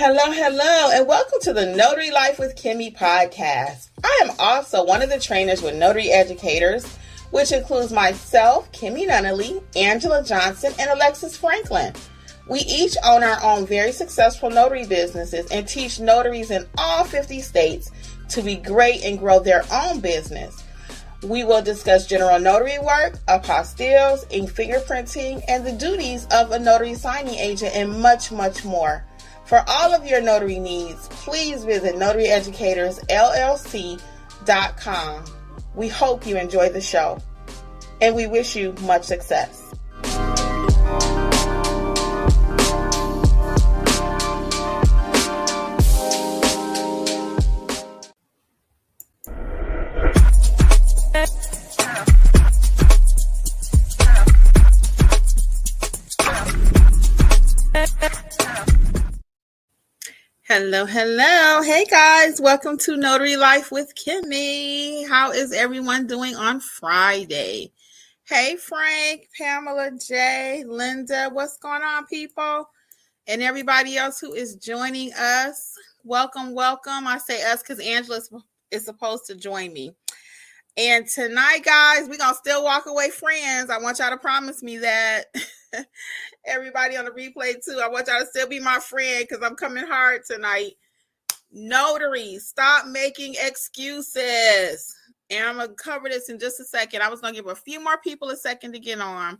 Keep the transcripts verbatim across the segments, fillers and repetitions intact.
Hello, hello, and welcome to the Notary Life with Kimmi podcast. I am also one of the trainers with Notary Educators, which includes myself, Kimberly Nunnally, Angela Johnson, and Alexis Franklin. We each own our own very successful notary businesses and teach notaries in all fifty states to be great and grow their own business. We will discuss general notary work, apostilles, ink fingerprinting, and the duties of a notary signing agent, and much, much more. For all of your notary needs, please visit notary educators l l c dot com. We hope you enjoy the show, and we wish you much success. Hello, hello. Hey guys, welcome to Notary Life with Kimmi. How is everyone doing on Friday? Hey Frank, Pamela, Jay, Linda, what's going on, people? And everybody else who is joining us. Welcome, welcome. I say us because Angela is supposed to join me. And tonight, guys, we're going to still walk away friends. I want y'all to promise me that. Everybody on the replay too, I want y'all to still be my friend because I'm coming hard tonight. Notaries, stop making excuses. And I'm going to cover this in just a second. I was going to give a few more people a second to get on.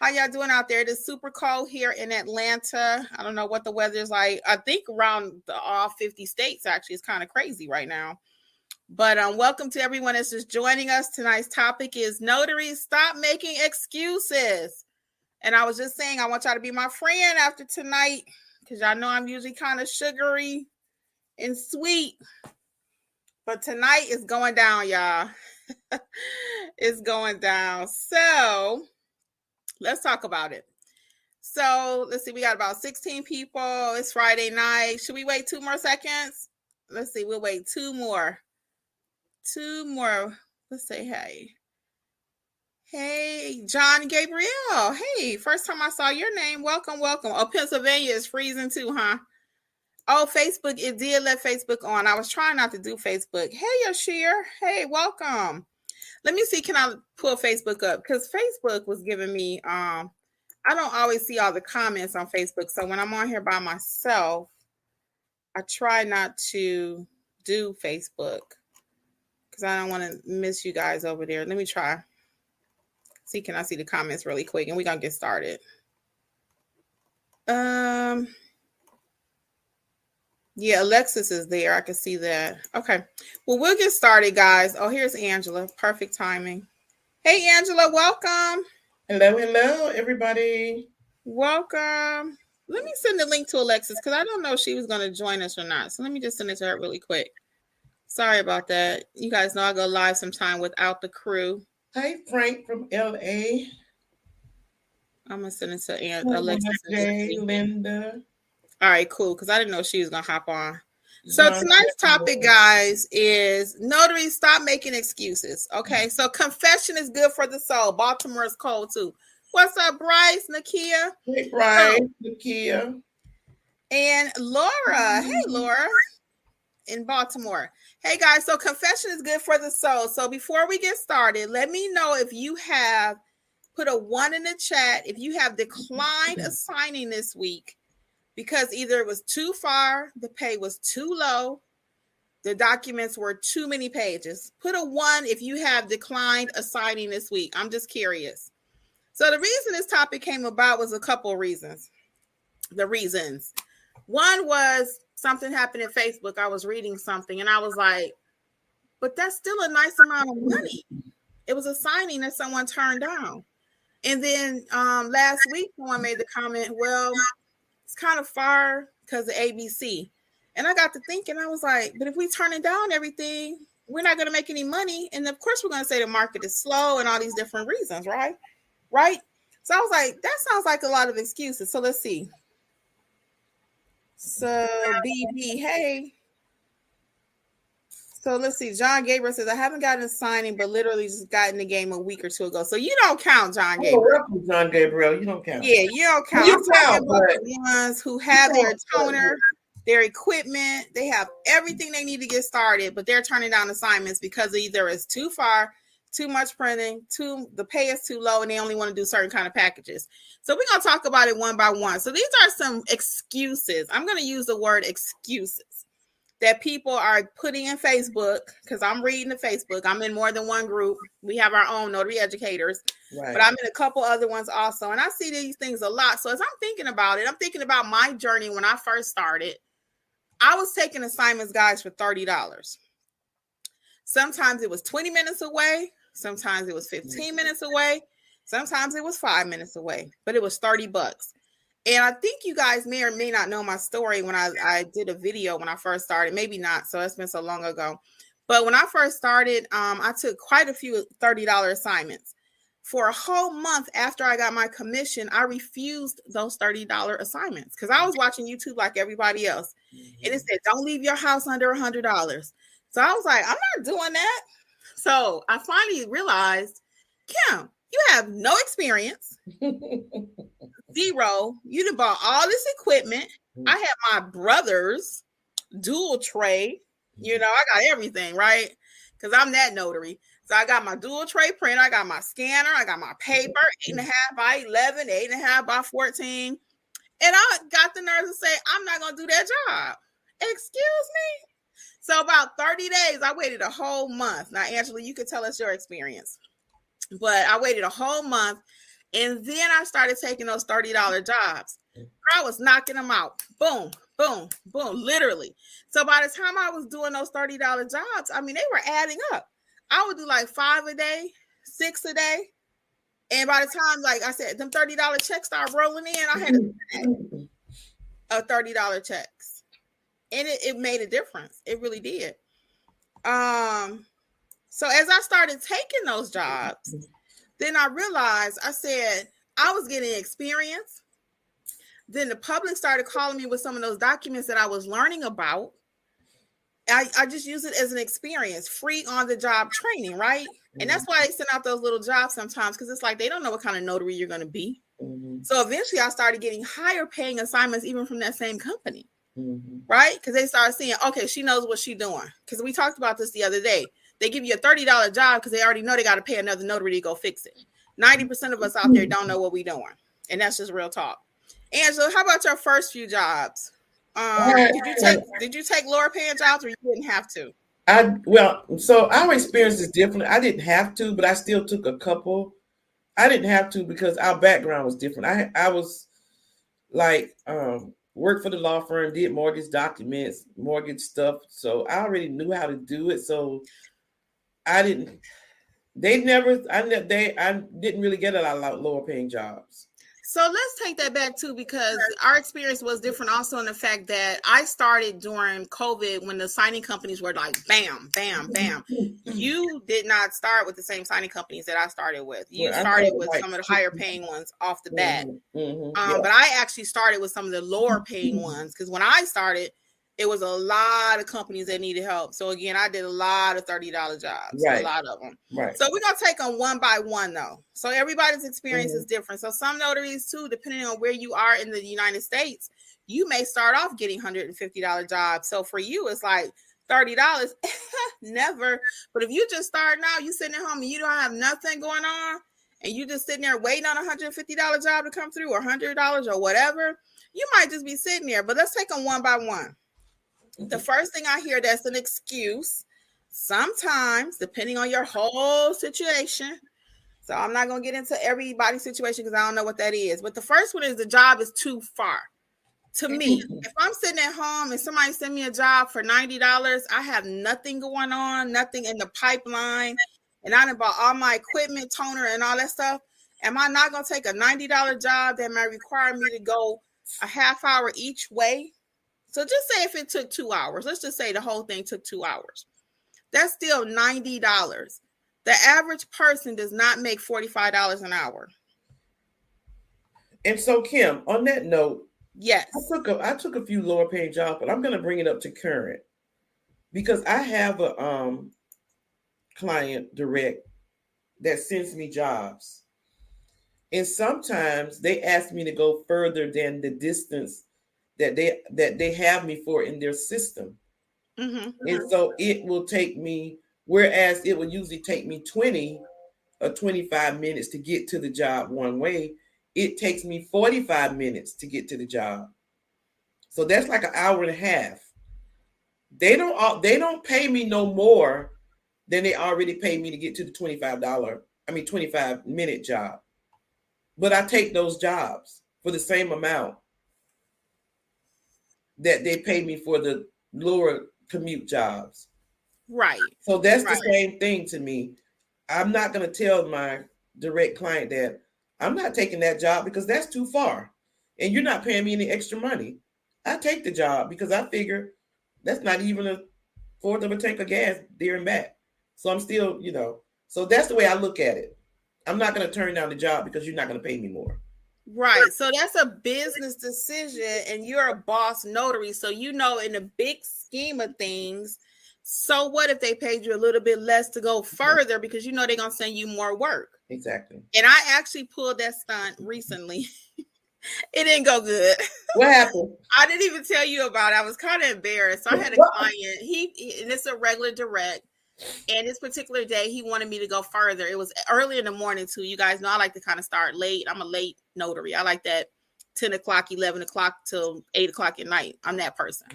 How y'all doing out there? It is super cold here in Atlanta. I don't know what the weather is like. I think around the, all fifty states, actually. It's kind of crazy right now. But um, welcome to everyone that's just joining us. Tonight's topic is notaries, stop making excuses. And I was just saying, I want y'all to be my friend after tonight, because y'all know I'm usually kind of sugary and sweet. But tonight is going down, y'all. It's going down. So let's talk about it. So let's see, we got about sixteen people. It's Friday night. Should we wait two more seconds? Let's see, we'll wait two more. Two more. Let's say hey. Hey, John Gabriel. Hey, first time I saw your name. Welcome, welcome. Oh, Pennsylvania is freezing too, huh? Oh, Facebook, it did let Facebook on. I was trying not to do Facebook. Hey, Yashir. Hey, welcome. Let me see, can I pull Facebook up? Because Facebook was giving me, um, I don't always see all the comments on Facebook. So when I'm on here by myself, I try not to do Facebook because I don't want to miss you guys over there. Let me try. See, can I see the comments really quick? And we're going to get started. Um, yeah, Alexis is there. I can see that. Okay. Well, we'll get started, guys. Oh, here's Angela. Perfect timing. Hey, Angela, welcome. Hello, hello, everybody. Welcome. Let me send the link to Alexis because I don't know if she was going to join us or not. So let me just send it to her really quick. Sorry about that. You guys know I go live sometime without the crew. Hey, Frank from L A. I'm going to send it to Aunt Alexis. Jay, Linda. All right, cool, because I didn't know she was going to hop on. So no, tonight's topic, guys, is notaries, stop making excuses, okay? So confession is good for the soul. Baltimore is cold, too. What's up, Bryce, Nakia? Hey, Bryce, oh. Nakia. And Laura. Mm-hmm. Hey, Laura in Baltimore. Hey guys, so confession is good for the soul. So before we get started, let me know if you have put a one in the chat, if you have declined a signing this week because either it was too far, the pay was too low, the documents were too many pages. Put a one if you have declined a signing this week. I'm just curious. So the reason this topic came about was a couple of reasons. The reasons. One was something happened at Facebook. I was reading something and I was like, but that's still a nice amount of money. It was a signing that someone turned down. And then um, last week, someone made the comment, well, it's kind of far because of A B C. And I got to thinking, I was like, but if we turning down everything, we're not going to make any money. And of course, we're going to say the market is slow and all these different reasons, right? Right? So I was like, that sounds like a lot of excuses. So let's see. So B B, hey. So let's see. John Gabriel says I haven't gotten a signing, but literally just got in the game a week or two ago. So you don't count, John Gabriel. Oh, John Gabriel, you don't count. Yeah, you don't count. You I'm count, talking about the ones who have their toner their equipment. They have everything they need to get started, but they're turning down assignments because either it's too far, too much printing, too the pay is too low, and they only want to do certain kind of packages. So we're going to talk about it one by one. So these are some excuses. I'm going to use the word excuses that people are putting in Facebook, because I'm reading the Facebook. I'm in more than one group. We have our own Notary Educators, right. But I'm in a couple other ones also. And I see these things a lot. So as I'm thinking about it, I'm thinking about my journey when I first started. I was taking assignments, guys, for thirty dollars. Sometimes it was twenty minutes away. Sometimes it was fifteen minutes away. Sometimes it was five minutes away, but it was thirty bucks. And I think you guys may or may not know my story when I, I did a video when I first started, maybe not. So it's been so long ago, but when I first started, um, I took quite a few thirty dollar assignments. For a whole month after I got my commission, I refused those thirty dollar assignments because I was watching YouTube like everybody else. Mm-hmm. And it said, don't leave your house under one hundred dollars. So I was like, I'm not doing that. So I finally realized, Kim, you have no experience. Zero. You done bought all this equipment. I had my brother's dual tray. You know, I got everything, right? Because I'm that notary. So I got my dual tray printer. I got my scanner. I got my paper, eight and a half by eleven, eight and a half by fourteen. And I got the nerve to say, I'm not going to do that job. Excuse me. So about thirty days, I waited a whole month. Now, Angela, you could tell us your experience, but I waited a whole month. And then I started taking those thirty dollar jobs. I was knocking them out. Boom, boom, boom, literally. So by the time I was doing those thirty dollar jobs, I mean, they were adding up. I would do like five a day, six a day. And by the time, like I said, them thirty dollar checks started rolling in, I had a bag of thirty dollar checks. And it, it made a difference. It really did. Um, so as I started taking those jobs, then I realized, I said, I was getting experience. Then the public started calling me with some of those documents that I was learning about. I, I just use it as an experience, free on-the-job training, right? Mm-hmm. And that's why they send out those little jobs sometimes, because it's like they don't know what kind of notary you're going to be. Mm-hmm. So eventually I started getting higher paying assignments even from that same company. Mm-hmm. Right? Because they start seeing, okay, she knows what she's doing. Because we talked about this the other day. They give you a thirty dollar job because they already know they got to pay another notary to go fix it. ninety percent of us out there don't know what we're doing. And that's just real talk. Angela, how about your first few jobs? Um, did you take did you take lower paying jobs or you didn't have to? I well, so our experience is different. I didn't have to, but I still took a couple. I didn't have to because our background was different. I I was like um worked for the law firm, did mortgage documents, mortgage stuff. So I already knew how to do it. So I didn't, they never, I ne- they I didn't really get a lot of lower paying jobs. So let's take that back too, because our experience was different also in the fact that I started during COVID when the signing companies were like, bam, bam, bam. You did not start with the same signing companies that I started with. You well, started with like some of the higher paying ones off the bat. Mm-hmm, mm-hmm, um, yeah. But I actually started with some of the lower paying ones because when I started, it was a lot of companies that needed help. So again, I did a lot of thirty dollar jobs, right. A lot of them. Right. So we're going to take them one by one though. So everybody's experience mm-hmm. is different. So some notaries too, depending on where you are in the United States, you may start off getting one hundred fifty dollar jobs. So for you, it's like thirty dollars, never. But if you just start now, you sitting at home and you don't have nothing going on and you just sitting there waiting on a one hundred fifty dollar job to come through or one hundred dollars or whatever, you might just be sitting there, but let's take them one by one. The first thing I hear that's an excuse, sometimes, depending on your whole situation. So I'm not going to get into everybody's situation because I don't know what that is. But the first one is the job is too far. To me, if I'm sitting at home and somebody send me a job for ninety dollars, I have nothing going on, nothing in the pipeline, and I done bought all my equipment, toner, and all that stuff. Am I not going to take a ninety dollar job that might require me to go a half hour each way? So just say if it took two hours, let's just say the whole thing took two hours. That's still ninety dollars. The average person does not make forty-five dollars an hour. And so, Kim, on that note, yes, I took a, I took a few lower paying jobs, but I'm going to bring it up to current because I have a um, client direct that sends me jobs. And sometimes they ask me to go further than the distance that they that they have me for in their system. Mm-hmm. And so it will take me, whereas it will usually take me twenty or twenty-five minutes to get to the job one way, it takes me forty-five minutes to get to the job. So that's like an hour and a half. They don't they don't pay me no more than they already paid me to get to the twenty-five dollar, I mean twenty-five minute job. But I take those jobs for the same amount that they pay me for the lower commute jobs. Right. So that's right. The same thing to me. I'm not going to tell my direct client that I'm not taking that job because that's too far and you're not paying me any extra money. I take the job because I figure that's not even a fourth of a tank of gas there and back. So I'm still, you know, so that's the way I look at it. I'm not going to turn down the job because you're not going to pay me more. Right. So that's a business decision and you're a boss notary. So, you know, in the big scheme of things, so what if they paid you a little bit less to go further because, you know, they're going to send you more work. Exactly. And I actually pulled that stunt recently. It didn't go good. What happened? I didn't even tell you about it. I was kind of embarrassed. So I had a client, he, and it's a regular direct. And this particular day, he wanted me to go further. It was early in the morning, too. You guys know I like to kind of start late. I'm a late notary. I like that ten o'clock, eleven o'clock till eight o'clock at night. I'm that person.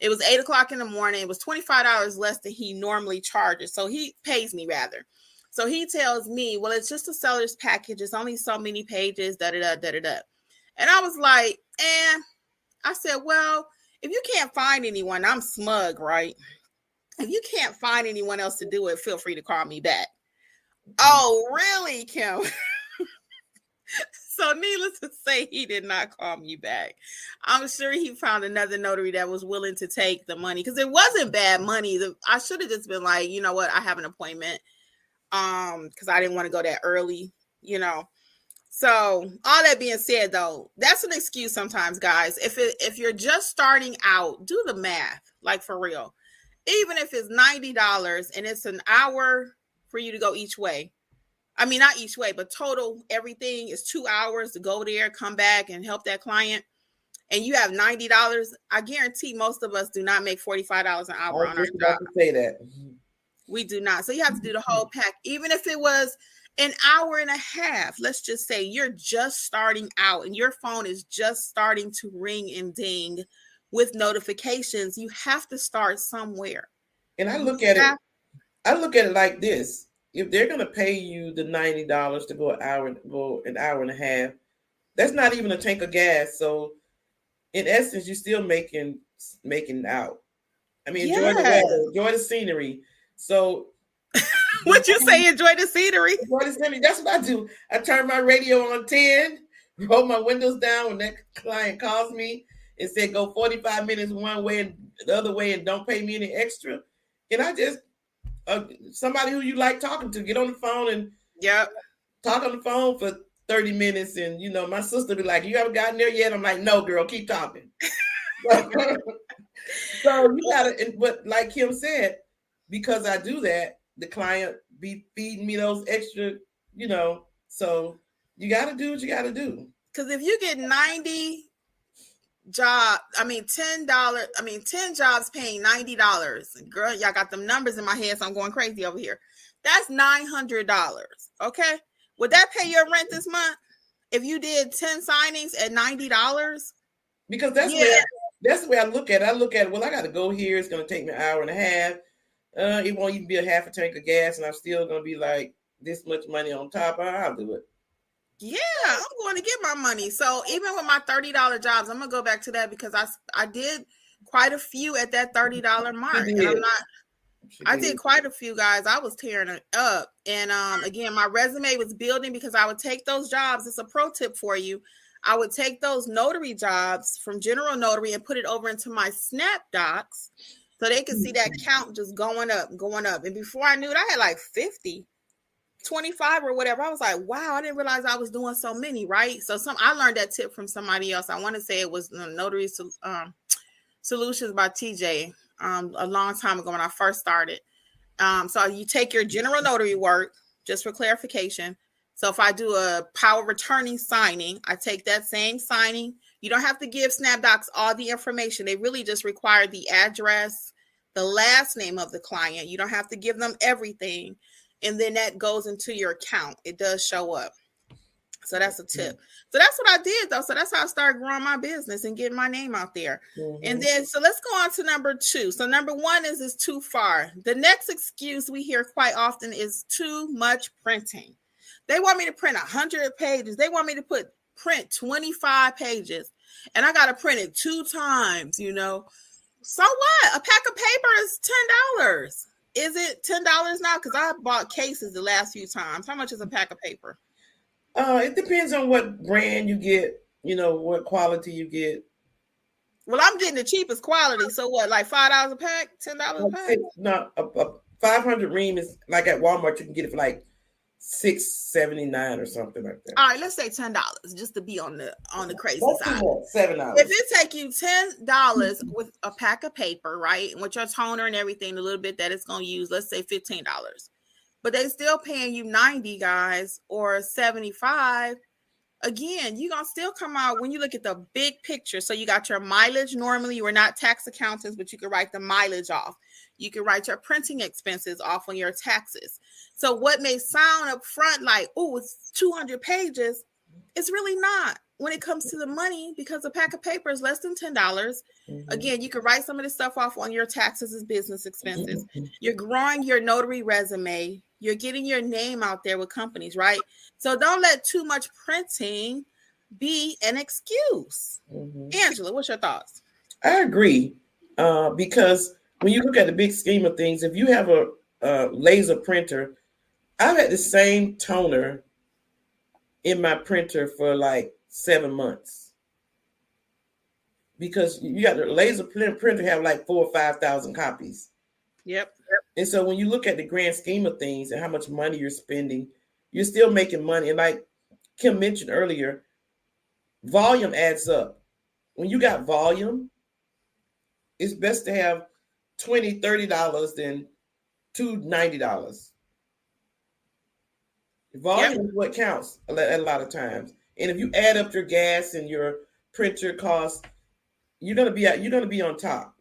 It was eight o'clock in the morning. It was twenty-five dollars less than he normally charges. So he pays me, rather. So he tells me, well, it's just a seller's package. It's only so many pages, da-da-da, da-da-da. And I was like, eh. I said, well, if you can't find anyone, I'm smug, right? If you can't find anyone else to do it, feel free to call me back. Oh, really, Kim? So needless to say, he did not call me back. I'm sure he found another notary that was willing to take the money because it wasn't bad money. The, I should have just been like, you know what? I have an appointment um, because I didn't want to go that early, you know. So all that being said, though, that's an excuse sometimes, guys. If it, if you're just starting out, do the math, like for real. Even if it's ninety dollars and it's an hour for you to go each way. I mean, not each way, but total everything is two hours to go there, come back and help that client. And you have ninety dollars. I guarantee most of us do not make forty-five dollars an hour on our job. Say that. We do not. So you have to do the whole pack. Even if it was an hour and a half, let's just say you're just starting out and your phone is just starting to ring and ding with notifications. You have to start somewhere. And I look at it, I look at it like this. If they're gonna pay you the ninety dollars to go an hour, go an hour and a half, that's not even a tank of gas. So in essence, you're still making making out. I mean, enjoy yes. the weather, enjoy the scenery. So what you say, enjoy the scenery? Enjoy the scenery. That's what I do. I turn my radio on ten, roll my windows down when that client calls me. It said go forty-five minutes one way and the other way and don't pay me any extra. And I just, uh, somebody who you like talking to, get on the phone and yeah, talk on the phone for thirty minutes. And, you know, my sister be like, you haven't gotten there yet? I'm like, no, girl, keep talking. So you gotta, and, but like Kim said, because I do that, the client be feeding me those extra, you know, so you got to do what you got to do. Because if you get ninety job, I mean ten dollars, I mean ten jobs paying ninety dollars. Girl, y'all got them numbers in my head, so I'm going crazy over here. That's nine hundred dollars, okay? Would that pay your rent this month if you did ten signings at ninety dollars? Because that's, yeah. where, that's the way I look at it. I look at it, well, I got to go here. It's going to take me an hour and a half. Uh, it won't even be a half a tank of gas, and I'm still going to be like, this much money on top, I'll do it. Yeah, I'm going to get my money. So even with my thirty dollars jobs, I'm going to go back to that because I, I did quite a few at that thirty dollars mark. And I'm not, I did quite a few, guys. I was tearing it up. And um, again, my resume was building because I would take those jobs. It's a pro tip for you. I would take those notary jobs from General Notary and put it over into my Snap Docs so they could see that count just going up, going up. And before I knew it, I had like fifty. twenty-five or whatever. I was like, wow, I didn't realize I was doing so many, right? So some I learned that tip from somebody else. I want to say it was Notary um, Solutions by T J um, a long time ago when I first started. Um, so you take your general notary work, just for clarification. So if I do a power of attorney signing, I take that same signing, You don't have to give Snap Docs all the information. They really just require the address, the last name of the client. You don't have to give them everything. And then that goes into your account. It does show up. So that's a tip. Mm-hmm. So that's what I did, though. So that's how I started growing my business and getting my name out there. Mm-hmm. And then, so let's go on to number two. So number one is it's too far. The next excuse we hear quite often is too much printing. They want me to print one hundred pages. They want me to put print twenty-five pages. And I got to print it two times, you know. So what? A pack of paper is ten dollars. Is it ten dollars now? Because I bought cases the last few times. How much is a pack of paper? Uh, it depends on what brand you get, you know, what quality you get. Well, I'm getting the cheapest quality. So what, like five dollars a pack, ten dollars a pack? No, a, a five hundred ream is like at Walmart, you can get it for like six seventy-nine or something like that. All right, let's say ten dollars just to be on the on the crazy That's side. seven dollars. If it take you ten dollars with a pack of paper, right, and with your toner and everything, a little bit that it's going to use, let's say fifteen dollars. But they still paying you ninety, guys, or seventy-five. Again, you're going to still come out when you look at the big picture. So you got your mileage. Normally, you are not tax accountants, but you can write the mileage off. You can write your printing expenses off on your taxes. So what may sound up front like, oh, it's two hundred pages, it's really not when it comes to the money, because a pack of paper is less than ten dollars. Mm-hmm. Again, you can write some of this stuff off on your taxes as business expenses. Mm-hmm. You're growing your notary resume. You're getting your name out there with companies, right? So don't let too much printing be an excuse. Mm-hmm. Angela, what's your thoughts? I agree, uh, because when you look at the big scheme of things, if you have a, a laser printer, I've had the same toner in my printer for like seven months. Because you got the laser printer have like four or five thousand copies. Yep. And so when you look at the grand scheme of things and how much money you're spending, you're still making money. And like Kim mentioned earlier, volume adds up. When you got volume, it's best to have twenty dollars, thirty dollars than two hundred ninety dollars. Volume yep. is what counts a lot of times. And if you add up your gas and your printer costs, you're gonna be you're gonna be on top.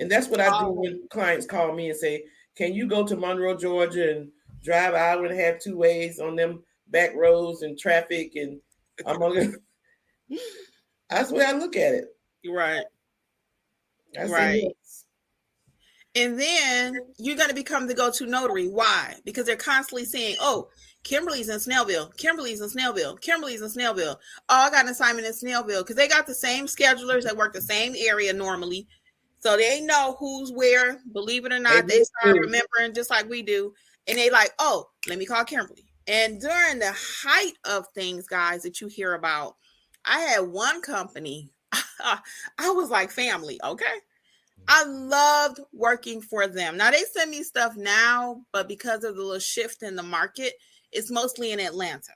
And that's what I do when clients call me and say, can you go to Monroe, Georgia and drive an hour and a half two ways on them back roads and traffic? And I'm gonna that's the way I look at it. Right. That's right. And then you're going to become the go-to notary. Why? Because they're constantly saying, oh, Kimberly's in Snellville. Kimberly's in Snellville. Kimberly's in Snellville. Oh, I got an assignment in Snellville. Because they got the same schedulers that work the same area normally. So they know who's where. Believe it or not, they start remembering just like we do. And they like, oh, let me call Kimberly. And during the height of things, guys, that you hear about, I had one company. I was like family, okay? I loved working for them. Now, they send me stuff now, but because of the little shift in the market, it's mostly in Atlanta.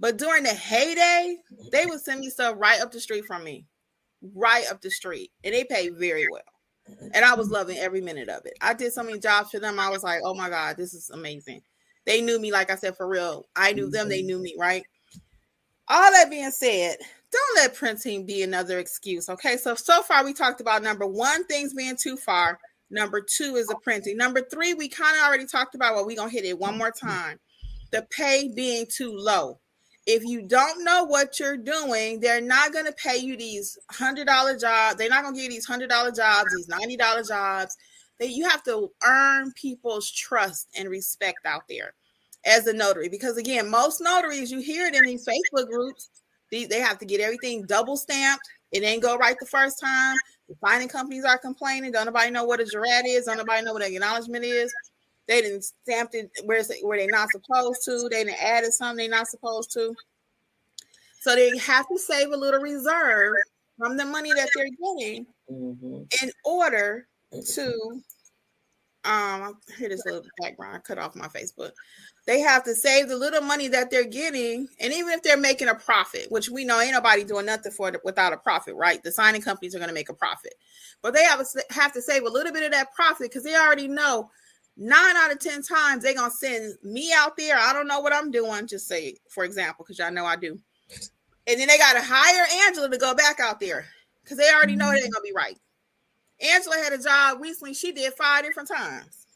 But during the heyday, they would send me stuff right up the street from me, right up the street. And they paid very well. And I was loving every minute of it. I did so many jobs for them. I was like, oh, my God, this is amazing. They knew me, like I said, for real. I knew them. They knew me, right? All that being said, don't let printing be another excuse, okay? So, so far we talked about number one, things being too far. Number two is the printing. Number three, we kind of already talked about, well, we're going to hit it one more time. The pay being too low. If you don't know what you're doing, they're not going to pay you these one hundred dollars jobs. They're not going to give you these one hundred dollars jobs, these ninety dollars jobs. That you have to earn people's trust and respect out there as a notary. Because, again, most notaries, you hear it in these Facebook groups, they have to get everything double stamped. It ain't go right the first time. The signing companies are complaining. Don't nobody know what a jurat is. Don't nobody know what an acknowledgement is. They didn't stamp it where they're not supposed to. They didn't add something they're not supposed to. So they have to save a little reserve from the money that they're getting mm-hmm. in order to... Um, I hear this little background. I cut off my Facebook. They have to save the little money that they're getting, and even if they're making a profit, which we know ain't nobody doing nothing for it without a profit, right? The signing companies are going to make a profit, but they have, a, have to save a little bit of that profit because they already know nine out of ten times they're going to send me out there. I don't know what I'm doing. Just say, for example, because y'all know I do. And then they got to hire Angela to go back out there because they already know it ain't going to be right. Angela had a job recently. She did five different times.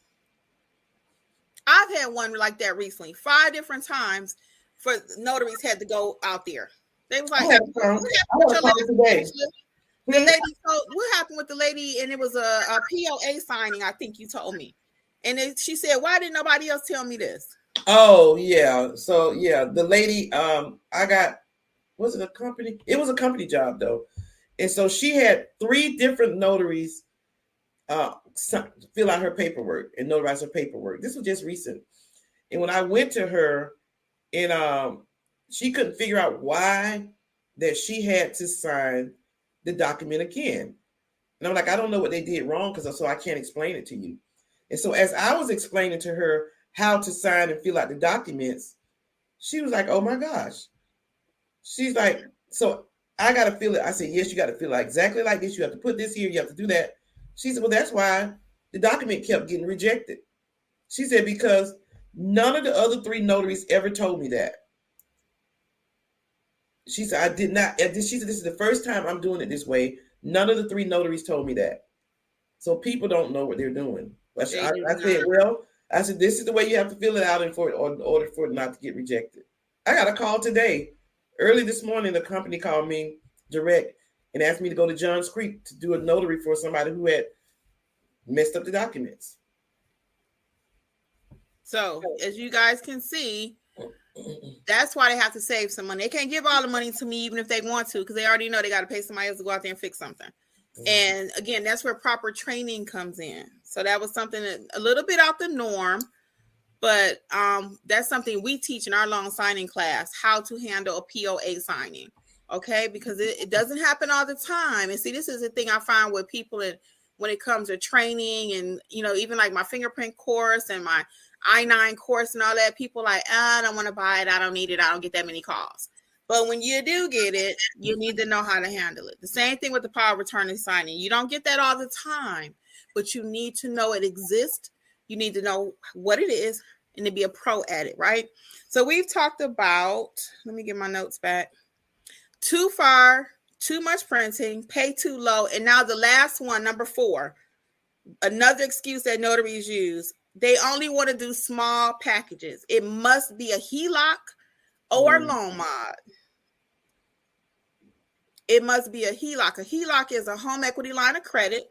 I've had one like that recently. Five different times for notaries had to go out there. They was like, oh, what happened with your lady? The lady told, what happened with the lady? And it was a, a P O A signing, I think you told me. And then she said, why didn't nobody else tell me this? Oh, yeah. So, yeah, the lady, um, I got, was it a company? It was a company job, though. And so she had three different notaries uh, fill out her paperwork and notarize her paperwork. This was just recent. And when I went to her, and um, she couldn't figure out why that she had to sign the document again. And I'm like, I don't know what they did wrong, because so I can't explain it to you. And so as I was explaining to her how to sign and fill out the documents, she was like, oh, my gosh. She's like, so I got to fill it. I said, yes, you got to fill it exactly like this. You have to put this here. You have to do that. She said, well, that's why the document kept getting rejected. She said, because none of the other three notaries ever told me that. She said, I did not. She said, this is the first time I'm doing it this way. None of the three notaries told me that. So people don't know what they're doing. I, I, I said, well, I said, this is the way you have to fill it out in for it in order for it not to get rejected. I got a call today. Early this morning, the company called me direct and asked me to go to Johns Creek to do a notary for somebody who had messed up the documents. So as you guys can see, that's why they have to save some money. They can't give all the money to me, even if they want to, because they already know they got to pay somebody else to go out there and fix something. Mm-hmm. And again, that's where proper training comes in. So that was something that, a little bit out the norm, but um, that's something we teach in our long signing class, how to handle a P O A signing. Okay, because it, it doesn't happen all the time. And see, this is the thing I find with people in, when it comes to training and, you know, even like my fingerprint course and my I nine course and all that, people like, ah, I don't want to buy it. I don't need it. I don't get that many calls. But when you do get it, you need to know how to handle it. The same thing with the power of attorney signing. You don't get that all the time, but you need to know it exists. You need to know what it is and to be a pro at it, right? So we've talked about, let me get my notes back, too far, too much printing, pay too low. And now the last one, number four, another excuse that notaries use. They only want to do small packages. It must be a H E L O C or mm. loan mod. It must be a H E L O C. A H E L O C is a home equity line of credit.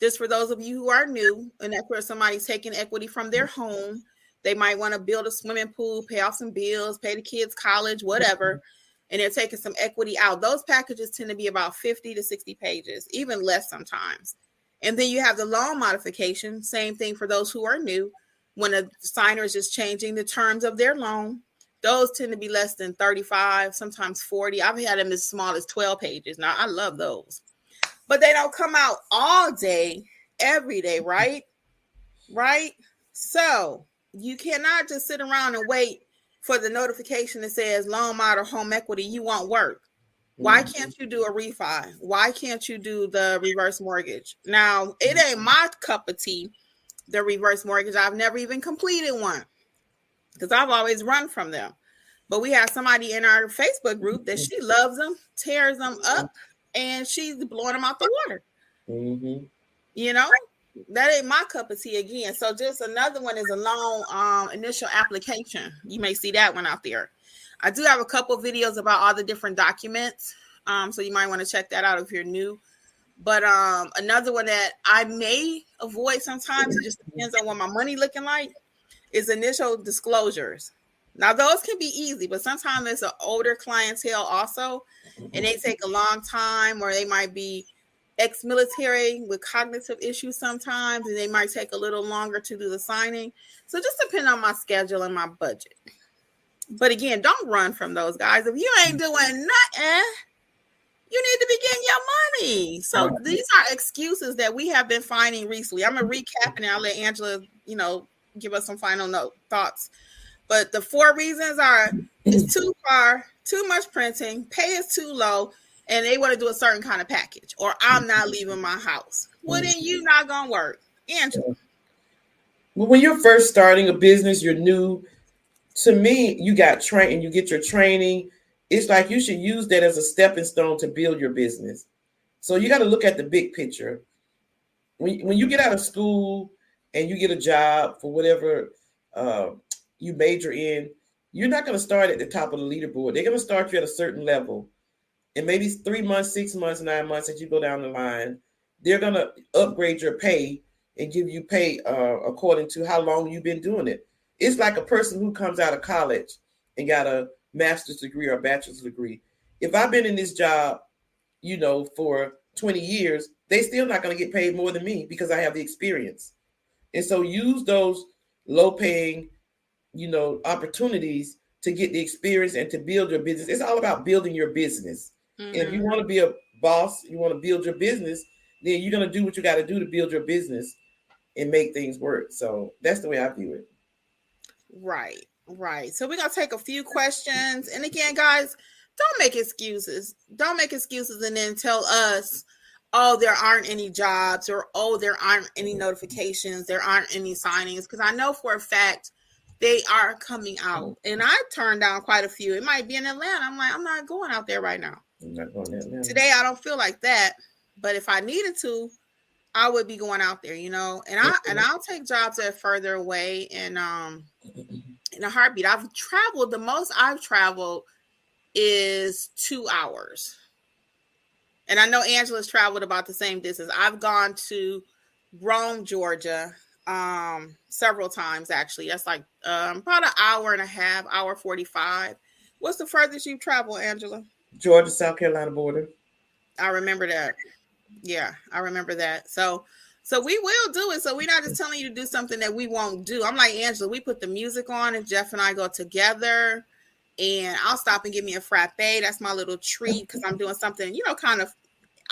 Just for those of you who are new, and that's where somebody's taking equity from their home. They might want to build a swimming pool, pay off some bills, pay the kids' college, whatever. And they're taking some equity out. Those packages tend to be about fifty to sixty pages, even less sometimes. And then you have the loan modification. Same thing for those who are new. When a signer is just changing the terms of their loan, those tend to be less than thirty-five, sometimes forty. I've had them as small as twelve pages. Now, I love those. But they don't come out all day, every day, right? Right? So you cannot just sit around and wait for the notification that says loan mod or home equity. You won't work. Why can't you do a refi? Why can't you do the reverse mortgage? Now, it ain't my cup of tea, the reverse mortgage. I've never even completed one because I've always run from them. But we have somebody in our Facebook group that she loves them, tears them up, and she's blowing them out the water. Mm-hmm. You know, that ain't my cup of tea again. So just another one is a loan um, initial application. You may see that one out there. I do have a couple videos about all the different documents, um, so you might want to check that out if you're new. But um, another one that I may avoid sometimes, it just depends on what my money looking like, is initial disclosures. Now, those can be easy, but sometimes it's an older clientele also, and they take a long time, or they might be ex-military with cognitive issues sometimes, and they might take a little longer to do the signing. So just depend on my schedule and my budget. But again, don't run from those guys. If you ain't doing nothing, you need to be getting your money. So right. These are excuses that we have been finding recently. I'm going to recap and I'll let Angela, you know, give us some final note thoughts. But the four reasons are it's too far, too much printing, pay is too low, and they want to do a certain kind of package, or I'm not leaving my house. Well, then you not going to work. Angela. Well, when you're first starting a business, you're new. To me, you got trained and you get your training. it's like you should use that as a stepping stone to build your business. So you got to look at the big picture. When, when you get out of school and you get a job for whatever uh, you major in, you're not going to start at the top of the leaderboard. They're going to start you at a certain level. And maybe three months, six months, nine months as you go down the line, they're going to upgrade your pay and give you pay uh, according to how long you've been doing it. It's like a person who comes out of college and got a master's degree or a bachelor's degree. If I've been in this job, you know, for twenty years, they still not going to get paid more than me because I have the experience. And so use those low paying, you know, opportunities to get the experience and to build your business. It's all about building your business. Mm-hmm. And if you want to be a boss, you want to build your business, then you're going to do what you got to do to build your business and make things work. So that's the way I view it. Right, right. So we're going to take a few questions. And again, guys, don't make excuses. Don't make excuses and then tell us, oh, there aren't any jobs, or, oh, there aren't any notifications, there aren't any signings. Because I know for a fact they are coming out. And I turned down quite a few. It might be in Atlanta. I'm like, I'm not going out there right now. I'm not going to Atlanta. Today, I don't feel like that. But if I needed to, I would be going out there, you know, and I and I'll take jobs that are further away and um in a heartbeat. I've traveled, the most I've traveled is two hours. And I know Angela's traveled about the same distance. I've gone to Rome, Georgia, um, several times actually. That's like um about an hour and a half, hour forty-five. What's the furthest you've traveled, Angela? Georgia, South Carolina border. I remember that. Yeah, I remember that. So, so we will do it. So we're not just telling you to do something that we won't do. I'm like, Angela, we put the music on and Jeff and I go together and I'll stop and get me a frappe. That's my little treat because I'm doing something, you know, kind of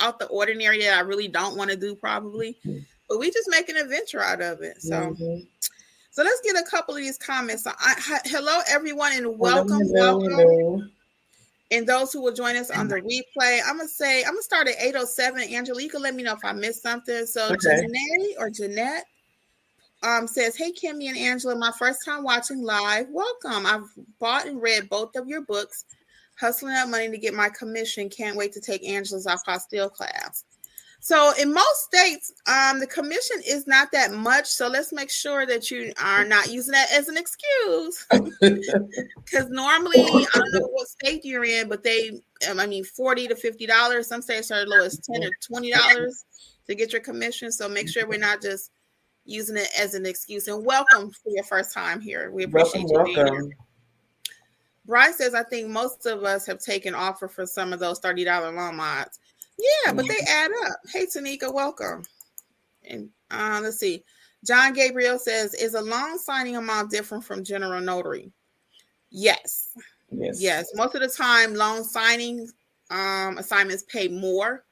out the ordinary that I really don't want to do probably, but we just make an adventure out of it. So, mm-hmm. so let's get a couple of these comments. So I, hi, hello everyone and welcome. Hello, hello, welcome. Hello. And those who will join us on the replay, I'm going to say, I'm going to start at eight oh seven. Angela, you can let me know if I missed something. So okay. Janae or Jeanette um, says, hey, Kimmi and Angela, my first time watching live. Welcome. I've bought and read both of your books, Hustling Up Money to Get My Commission. Can't wait to take Angela's apostille class. So in most states, um, the commission is not that much. So let's make sure that you are not using that as an excuse. Because normally, I don't know what state you're in, but they, um, I mean, forty to fifty dollars. Some states are as low as ten or twenty dollars to get your commission. So make sure we're not just using it as an excuse. And welcome for your first time here. We appreciate welcome, you being welcome. Here. Brian says, I think most of us have taken offer for some of those thirty dollars loan mods. Yeah, but they add up. Hey, Tanika, welcome. And uh, let's see. John Gabriel says, is a loan signing amount different from general notary? Yes. Yes. Yes. Most of the time, loan signing um, assignments pay more.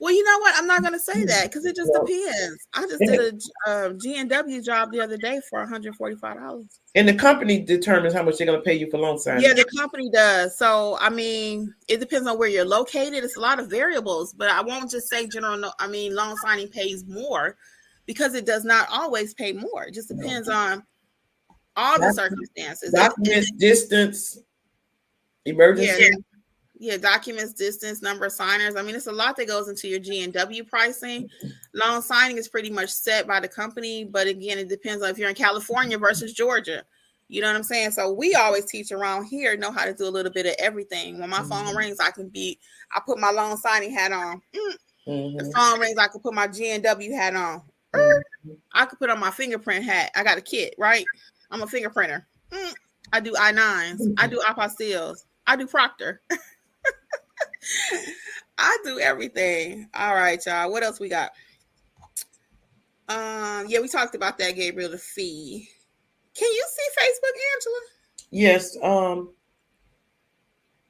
Well, you know what? I'm not going to say that because it just well, depends. I just did a uh, G and W job the other day for one hundred forty-five dollars. And the company determines how much they're going to pay you for loan signing. Yeah, the company does. So, I mean, it depends on where you're located. It's a lot of variables, but I won't just say general. No, I mean, loan signing pays more because it does not always pay more. It just depends on all the circumstances. Documents, distance, emergency. Yeah. Yeah, documents, distance, number of signers. I mean, it's a lot that goes into your G and W pricing. Loan signing is pretty much set by the company. But again, it depends on if you're in California versus Georgia. You know what I'm saying? So we always teach around here, know how to do a little bit of everything. When my mm-hmm. phone rings, I can be, I put my loan signing hat on. Mm. Mm-hmm. The phone rings, I can put my G and W hat on. Mm-hmm. I could put on my fingerprint hat. I got a kid, right? I'm a fingerprinter. Mm. I do I nines. Mm-hmm. I do apostilles. I do proctor. I do everything. All right, y'all. What else we got? Um, yeah, we talked about that, Gabriel, the fee. Can you see Facebook, Angela? Yes. Um,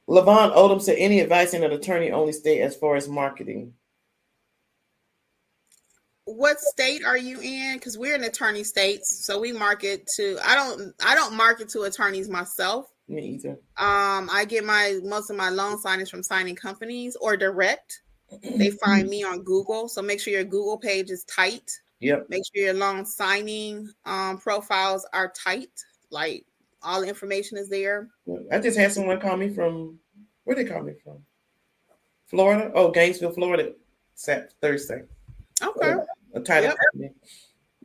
Lavon Odom said, any advice in an attorney-only state as far as marketing? What state are you in? Because we're in attorney states, so we market to. I don't. I don't market to attorneys myself. Me either. Um, I get my most of my loan signings from signing companies or direct. They find me on Google, so make sure your Google page is tight. Yep. Make sure your loan signing um, profiles are tight. Like all the information is there. I just had someone call me from Where they coming from? Florida? Oh, Gainesville, Florida. Saturday, Thursday. Okay. Uh, a title. Yep.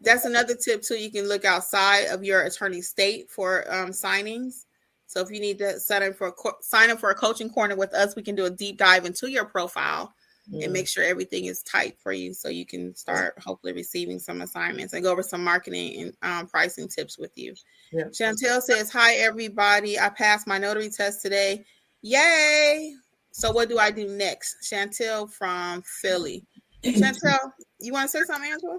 That's another tip too. You can look outside of your attorney's state for um, signings. So if you need to sign up for a co- sign up for a coaching corner with us, we can do a deep dive into your profile mm. and make sure everything is tight for you, so you can start hopefully receiving some assignments and go over some marketing and um, pricing tips with you. Yeah. Chantel says, "Hi everybody, I passed my notary test today. Yay! So what do I do next?" Chantel from Philly. Chantel, you want to say something, Angela?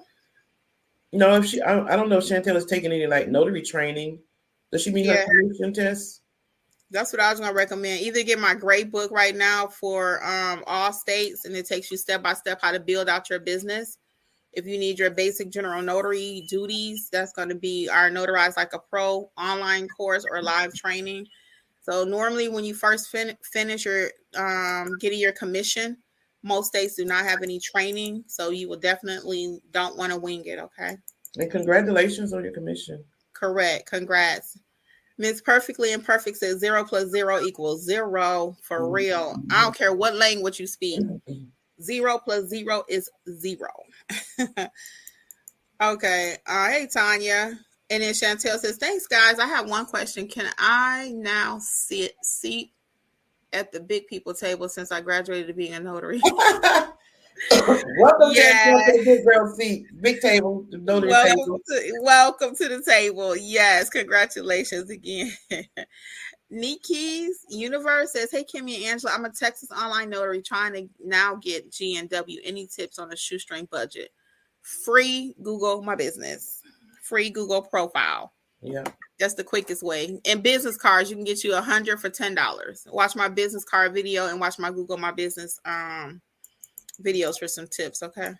No, if she, I, I don't know if Chantel is taking any like notary training. Does she mean yeah. her solution test? That's what I was going to recommend. Either get my grade book right now for um, all states, and it takes you step by step how to build out your business. If you need your basic general notary duties, that's going to be our Notarized Like a Pro online course or live training. So normally when you first fin- finish your um, getting your commission, most states do not have any training, so you will definitely don't want to wing it, okay? And congratulations on your commission. Correct. Congrats. Miss Perfectly Imperfect says zero plus zero equals zero. For mm-hmm. real. I don't care what language you speak. Zero plus zero is zero. Okay. Uh, hey, Tanya. And then Chantel says, "Thanks, guys. I have one question. Can I now sit seat at the big people table since I graduated to being a notary?" Welcome yeah. to the big girl seat, big table, notary welcome table. To, welcome to the table. Yes, congratulations again. Nikki's Universe says, "Hey, Kimmi and Angela, I'm a Texas online notary trying to now get G N W. Any tips on a shoestring budget? Free Google My Business, free Google profile. Yeah, that's the quickest way. And business cards, you can get you a hundred for ten dollars. Watch my business card video and watch my Google My Business um." videos for some tips, okay?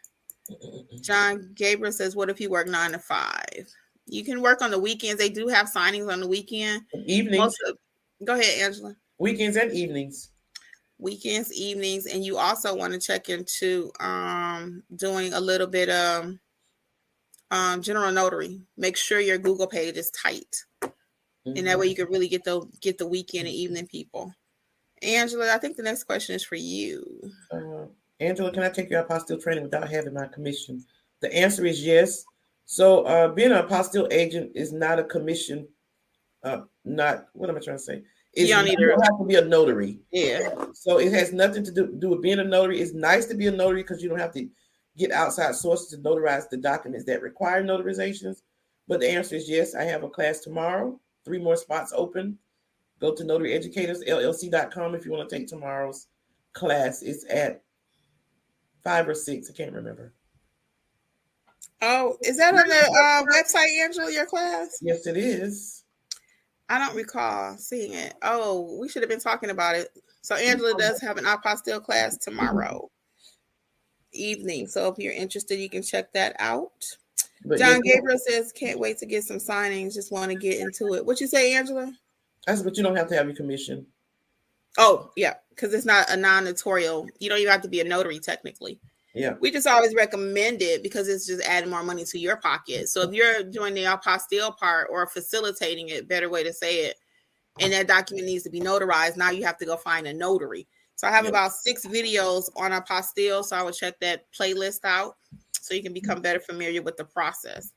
John Gabriel says, "What if you work nine to five? You can work on the weekends. They do have signings on the weekend. Evenings. Of, go ahead, Angela. Weekends and evenings. Weekends, evenings, and you also want to check into um, doing a little bit of um, general notary. Make sure your Google page is tight, mm-hmm. and that way you can really get the get the weekend and evening people. Angela, I think the next question is for you. Uh-huh. Angela, can I take your apostille training without having my commission? The answer is yes. So uh, being an apostille agent is not a commission. Uh, not what am I trying to say? It's you don't not, you don't have to be a notary. Yeah. So it has nothing to do, do with being a notary. It's nice to be a notary because you don't have to get outside sources to notarize the documents that require notarizations. But the answer is yes. I have a class tomorrow. Three more spots open. Go to notary educators l l c dot com if you want to take tomorrow's class. It's at Five or six, I can't remember. Oh, is that on the uh, website, Angela, your class? Yes, it is. I don't recall seeing it. Oh, we should have been talking about it. So Angela does have an apostille class tomorrow evening. So if you're interested, you can check that out. But John yes, Gabriel says, "Can't wait to get some signings. Just want to get into it." What you say, Angela? That's but you don't have to have your commission. Oh, yeah, because it's not a non-notarial. You don't even have to be a notary, technically. Yeah. We just always recommend it because it's just adding more money to your pocket. So if you're doing the apostille part or facilitating it, better way to say it, and that document needs to be notarized, now you have to go find a notary. So I have yeah. about six videos on apostille, so I would check that playlist out so you can become better familiar with the process.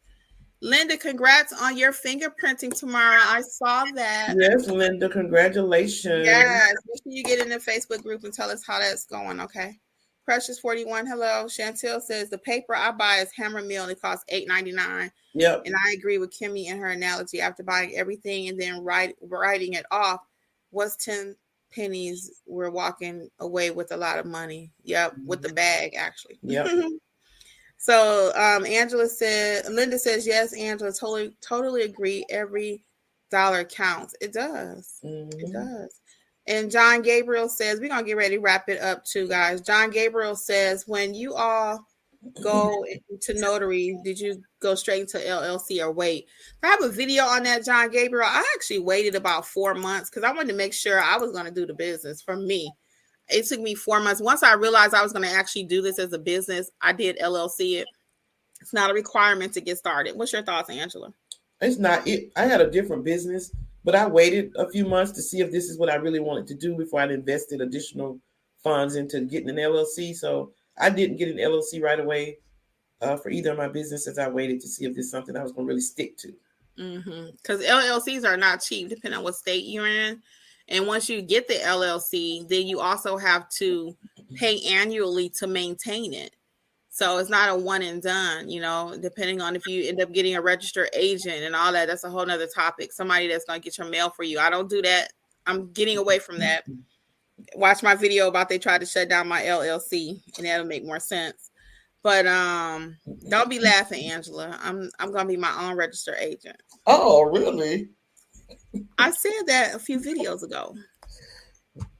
Linda, congrats on your fingerprinting tomorrow. I saw that. Yes, Linda, congratulations. Yes, make sure you get in the Facebook group and tell us how that's going, okay? Precious forty-one, hello. Chantel says, "The paper I buy is Hammer Mill and it costs eight ninety-nine. Yep. And I agree with Kimmi and her analogy. After buying everything and then write, writing it off, what's ten pennies? We're walking away with a lot of money. Yep, mm-hmm. with the bag, actually. Yep. So um, Angela said, Linda says, "Yes, Angela, totally, totally agree. Every dollar counts." It does. Mm-hmm. It does. And John Gabriel says, we're going to get ready to wrap it up too, guys. John Gabriel says, "When you all go to notary, did you go straight into L L C or wait?" I have a video on that, John Gabriel. I actually waited about four months because I wanted to make sure I was going to do the business for me. It took me four months. Once I realized I was going to actually do this as a business, I did L L C it. It's not a requirement to get started. What's your thoughts, Angela? It's not. It, I had a different business, But I waited a few months to see if this is what I really wanted to do before I'd invested additional funds into getting an L L C. So I didn't get an L L C right away uh, for either of my businesses. I waited to see if this is something I was going to really stick to. Mm-hmm. Because L L Cs are not cheap, depending on what state you're in. And once you get the L L C, then you also have to pay annually to maintain it. So it's not a one and done, you know, depending on if you end up getting a registered agent and all that. That's a whole nother topic. Somebody that's going to get your mail for you. I don't do that. I'm getting away from that. Watch my video about they tried to shut down my L L C and that'll make more sense. But um, don't be laughing, Angela. I'm I'm going to be my own registered agent. Oh, really? I said that a few videos ago.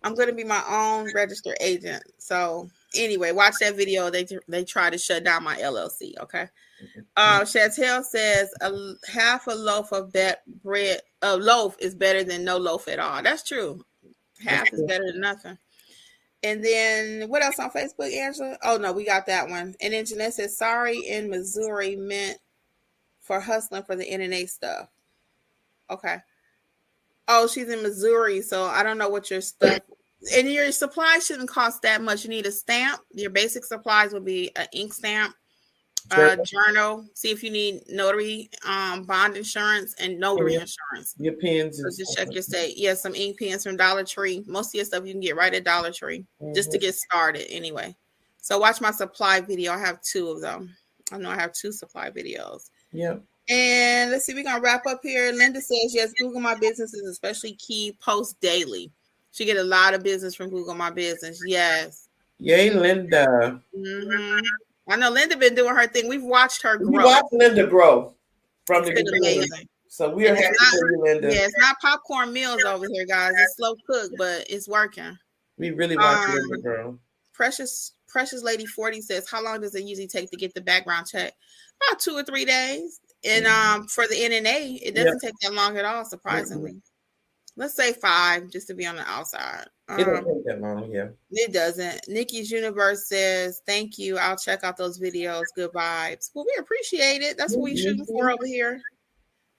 I'm going to be my own registered agent. So anyway, watch that video. They they try to shut down my L L C, okay? Uh, Chantel says, a half a loaf of that bread, a loaf is better than no loaf at all. That's true. Half is better than nothing. And then what else on Facebook, Angela? Oh, no, we got that one. And then Jeanette says, sorry in Missouri meant for hustling for the N N A stuff. Okay. Oh, she's in Missouri, so I don't know what your stuff. And your supplies shouldn't cost that much. You need a stamp. Your basic supplies will be an ink stamp, sure. a journal. See if you need notary um, bond insurance and notary your, insurance. Your pens. So just check your state. Yeah, some ink pens from Dollar Tree. Most of your stuff you can get right at Dollar Tree, mm-hmm. just to get started anyway. So watch my supply video. I have two of them. I know I have two supply videos. Yeah. And let's see, we're going to wrap up here. Linda says, yes, Google My Business is especially key, post daily. She get a lot of business from Google My Business. Yes. Yay, Linda. Mm-hmm. I know Linda been doing her thing. We've watched her grow. We watched Linda grow from it's the beginning. Amazing. So we are happy for you, Linda. Yeah, it's not popcorn meals over here, guys. It's slow cooked, but it's working. We really watched um, Linda grow. Precious, Precious Lady forty says, how long does it usually take to get the background check? About two or three days. And um, for the N N A, it doesn't yep. take that long at all, surprisingly. Mm-hmm. Let's say five, just to be on the outside. Um, it doesn't take that long, yeah. It doesn't. Nikki's Universe says, thank you. I'll check out those videos. Good vibes. Well, we appreciate it. That's what we're shooting for over here.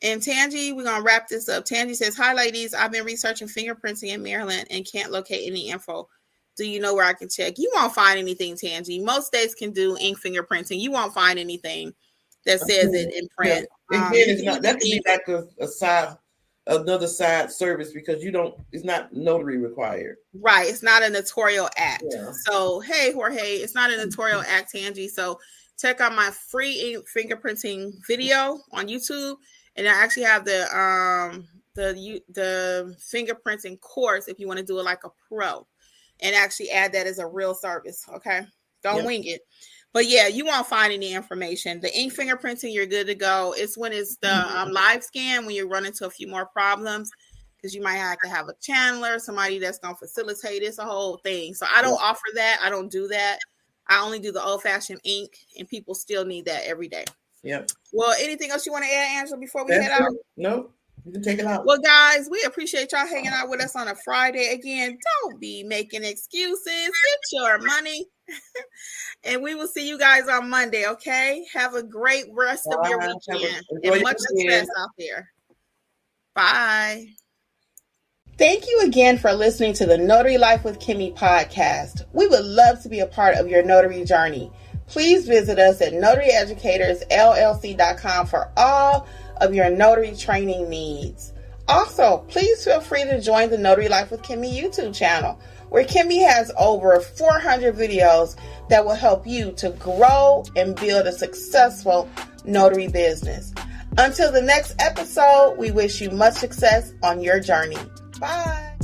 And Tangi, we're going to wrap this up. Tangi says, hi, ladies. I've been researching fingerprinting in Maryland and can't locate any info. Do you know where I can check? You won't find anything, Tangi. Most states can do ink fingerprinting. You won't find anything that says it in print. Yeah. Um, it's not, that could be like a, a side, another side service because you don't. It's not notary required. Right. It's not a notarial act. Yeah. So hey, Jorge, it's not a notarial act, Tangi. So check out my free fingerprinting video on YouTube, and I actually have the um the the fingerprinting course if you want to do it like a pro, and actually add that as a real service. Okay, don't yeah. wing it. But yeah, you won't find any information. The ink fingerprinting, you're good to go. It's when it's the um, live scan, when you run into a few more problems, because you might have to have a channeler, somebody that's going to facilitate this whole thing. So I don't yeah. offer that. I don't do that. I only do the old-fashioned ink, and people still need that every day. Yeah. Well, anything else you want to add, Angela, before we that's head out? No. You can take it out. Well, guys, we appreciate y'all hanging out with us on a Friday. Again, don't be making excuses. Get your money. And we will see you guys on Monday, okay? Have a great rest Bye. of your weekend. A, and much success out there. Bye. Thank you again for listening to the Notary Life with Kimmi podcast. We would love to be a part of your notary journey. Please visit us at notary educators l l c dot com for all of your notary training needs. Also, please feel free to join the Notary Life with Kimmi YouTube channel, where Kimmi has over four hundred videos that will help you to grow and build a successful notary business. Until the next episode, we wish you much success on your journey. Bye.